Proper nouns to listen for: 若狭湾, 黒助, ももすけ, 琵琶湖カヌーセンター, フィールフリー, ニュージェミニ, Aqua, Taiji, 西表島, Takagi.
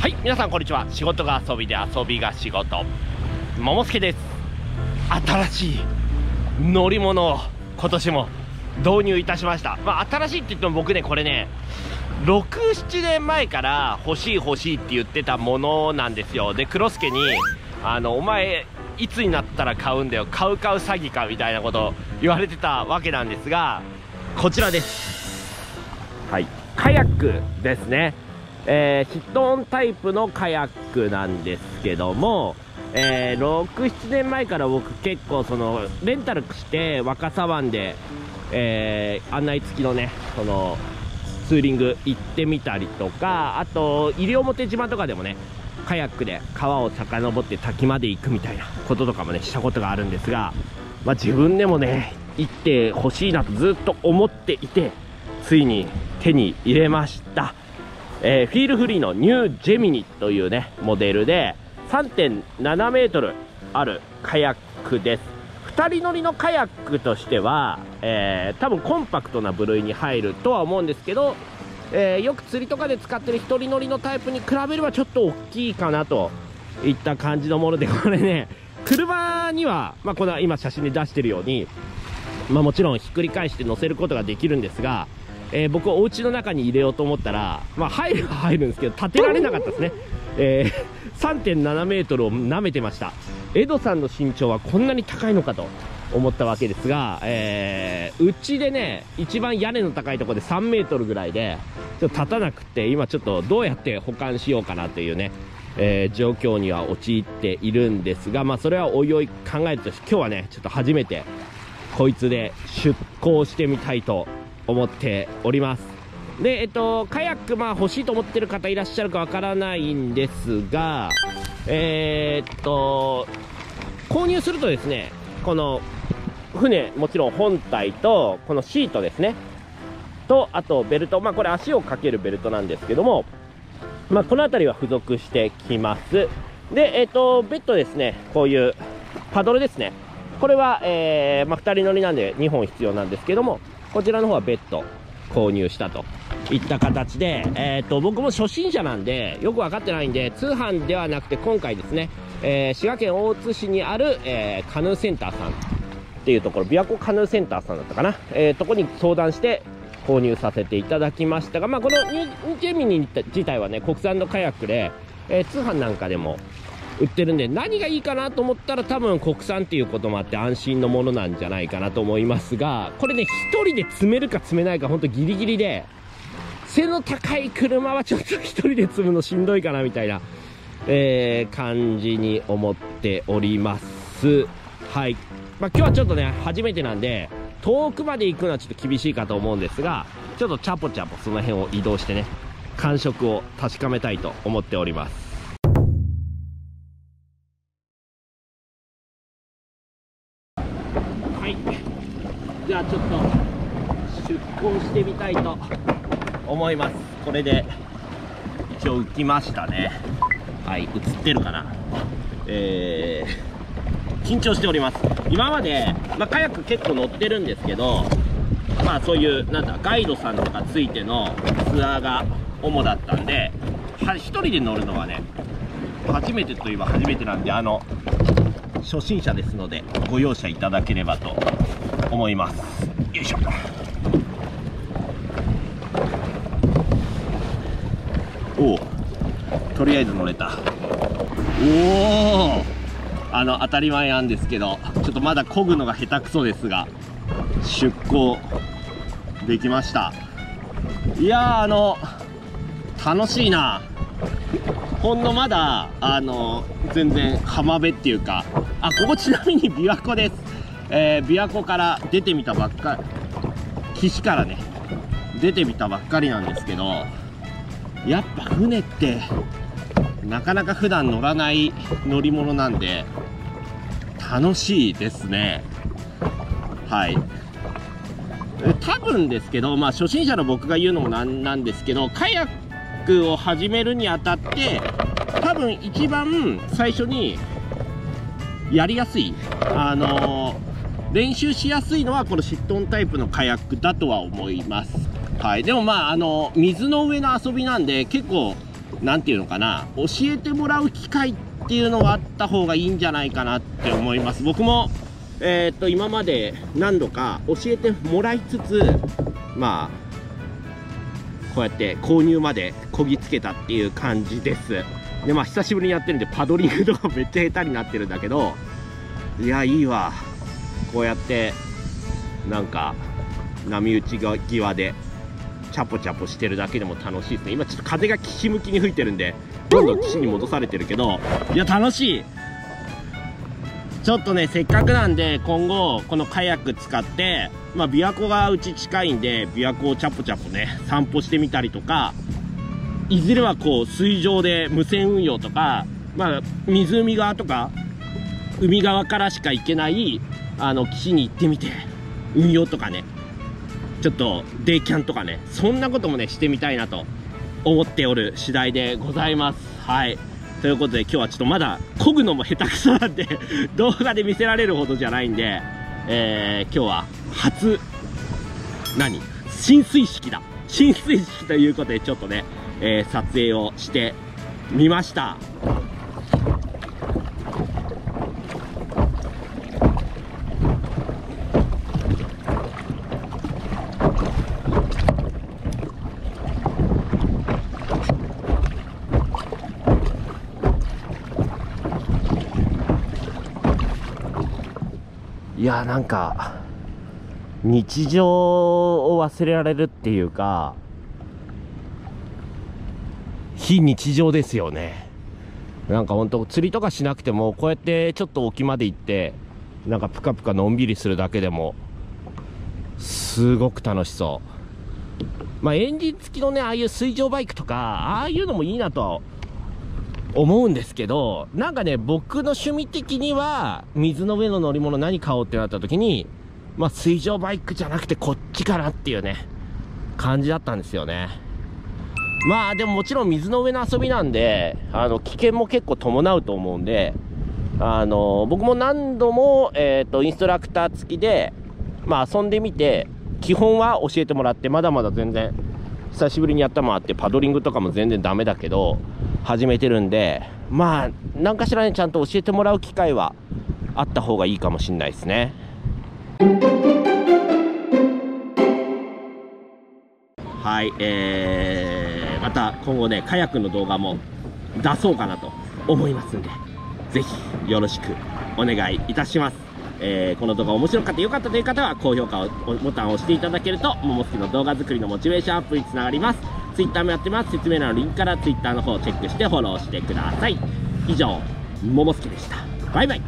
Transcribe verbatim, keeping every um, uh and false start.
はい、皆さんこんにちは。仕事が遊びで遊びが仕事、ももすけです。新しい乗り物を今年も導入いたしました。まあ、新しいって言っても僕ね、これねろく、ななねんまえから欲しい欲しいって言ってたものなんですよ。で、黒助にあのお前いつになったら買うんだよ、買う買う詐欺かみたいなこと言われてたわけなんですが、こちらです。はい、カヤックですね。えー、ヒットオンタイプのカヤックなんですけども、えー、ろく、ななねんまえから僕結構そのレンタルして若狭湾で、えー、案内付きのねそのツーリング行ってみたりとか、あと西表島とかでもねカヤックで川を遡って滝まで行くみたいなこととかもねしたことがあるんですが、まあ、自分でもね行ってほしいなとずっと思っていて、ついに手に入れました。えー、フィールフリーのニュージェミニというねモデルで さんてんななメートルあるカヤックです。ふたり乗りのカヤックとしては、えー、多分コンパクトな部類に入るとは思うんですけど、えー、よく釣りとかで使ってるひとり乗りのタイプに比べればちょっと大きいかなといった感じのもので、これね車には、まあ、この今写真で出してるように、まあ、もちろんひっくり返して乗せることができるんですが、えー、僕お家の中に入れようと思ったら、まあ、入るは入るんですけど立てられなかったですね。えー、さんてんななメートルを舐めてました。エドさんの身長はこんなに高いのかと思ったわけですが、えー、うちでね一番屋根の高いところでさんメートルぐらいでちょっと立たなくて、今ちょっとどうやって保管しようかなというね、えー、状況には陥っているんですが、まあ、それはおいおい考えるとして、今日はねちょっと初めてこいつで出航してみたいと思っております。で、えっと、カヤック、まあ、欲しいと思ってる方いらっしゃるかわからないんですが、えー、っと購入するとですね、この船もちろん本体とこのシートですねと、あとベルト、まあ、これ足をかけるベルトなんですけども、まあ、この辺りは付属してきます。で、えー、っとベッドですね、こういうパドルですね、これは、えーまあ、ふたり乗りなんでにほん必要なんですけども、こちらの方はベッド購入したといった形で、えー、と僕も初心者なんでよく分かってないんで、通販ではなくて今回ですね、えー、滋賀県大津市にある、えー、カヌーセンターさんっていうところ、琵琶湖カヌーセンターさんだったかな、えー、とこに相談して購入させていただきましたが、まあ、このニュジェミニ自体はね国産のカヤックで、えー、通販なんかでも売ってるんで、何がいいかなと思ったら多分国産っていうこともあって安心のものなんじゃないかなと思いますが、これねひとりで積めるか積めないか本当ギリギリで、背の高い車はちょっとひとりで積むのしんどいかなみたいな、えー、感じに思っております。はい、まあ、今日はちょっとね初めてなんで遠くまで行くのはちょっと厳しいかと思うんですが、ちょっとチャポチャポその辺を移動してね感触を確かめたいと思っております。はい、じゃあちょっと出航してみたいと思います。これで一応浮きましたね。はい、映ってるかな。えー、緊張しております。今まで、まあ、カヤック結構乗ってるんですけど、まあそういうなんだガイドさんとかついてのツアーが主だったんで、は一人で乗るのはね初めてといえば初めてなんで、あの初心者ですのでご容赦いただければと思います。よいしょ。おお、とりあえず乗れた。おお、あの当たり前なんですけどちょっとまだ漕ぐのが下手くそですが出航できました。いやー、あの楽しいな。ほんのまだあの全然浜辺っていうか、あ、ここちなみに琵琶湖です。えー、琵琶湖から出てみたばっかり、岸からね出てみたばっかりなんですけど、やっぱ船ってなかなか普段乗らない乗り物なんで楽しいですね。はい、多分ですけど、まあ、初心者の僕が言うのもなんなんですけど、カヤックを始めるにあたって多分一番最初にやりやすい、あのー、練習しやすいのはこのシットオンタイプのカヤックだとは思います。はい、でもまあ、あのー、水の上の遊びなんで結構何ていうのかな、教えてもらう機会っていうのはあった方がいいんじゃないかなって思います。僕も、えー、っと今まで何度か教えてもらいつつ、まあこうやって購入までこぎつけたっていう感じです。でまあ久しぶりにやってるんでパドリングとかめっちゃ下手になってるんだけど、いやいいわ、こうやってなんか波打ち際でチャポチャポしてるだけでも楽しいですね。今ちょっと風が岸向きに吹いてるんでどんどん岸に戻されてるけど、いや楽しい。ちょっとねせっかくなんで今後このカヤック使って、まあ、琵琶湖がうち近いんで琵琶湖をチャポチャポね散歩してみたりとか、いずれはこう水上で無線運用とか、まあ、湖側とか海側からしか行けないあの岸に行ってみて運用とかね、ちょっとデイキャンとかね、そんなこともねしてみたいなと思っておる次第でございます。はいということで今日はちょっとまだ漕ぐのも下手くそなんで動画で見せられるほどじゃないんで、えー、今日は初何浸水式だ浸水式ということでちょっとね、えー、撮影をしてみました。いやーなんか日常を忘れられるっていうか非日常ですよね。なんかほんと釣りとかしなくてもこうやってちょっと沖まで行ってなんかぷかぷかのんびりするだけでもすごく楽しそう。まあエンジン付きのねああいう水上バイクとかああいうのもいいなとは思うんですけど、なんかね僕の趣味的には水の上の乗り物何買おうってなった時に、まあ、水上バイクじゃなくてこっちかなっていうね感じだったんですよね。まあでももちろん水の上の遊びなんであの危険も結構伴うと思うんで、あの僕も何度も、えーと、インストラクター付きで、まあ、遊んでみて基本は教えてもらって、まだまだ全然久しぶりにやったもあってパドリングとかも全然ダメだけど始めてるんで、まあ何かしらねちゃんと教えてもらう機会はあった方がいいかもしれないですね。はい、えー、また今後ねカヤックの動画も出そうかなと思いますんで、是非よろしくお願いいたします。えー、この動画面白かった良かったという方は高評価をボタンを押していただけるとももすけの動画作りのモチベーションアップにつながります。ツイッターもやってます。説明欄のリンクからツイッターの方をチェックしてフォローしてください。以上、ももすけでした。バイバイ。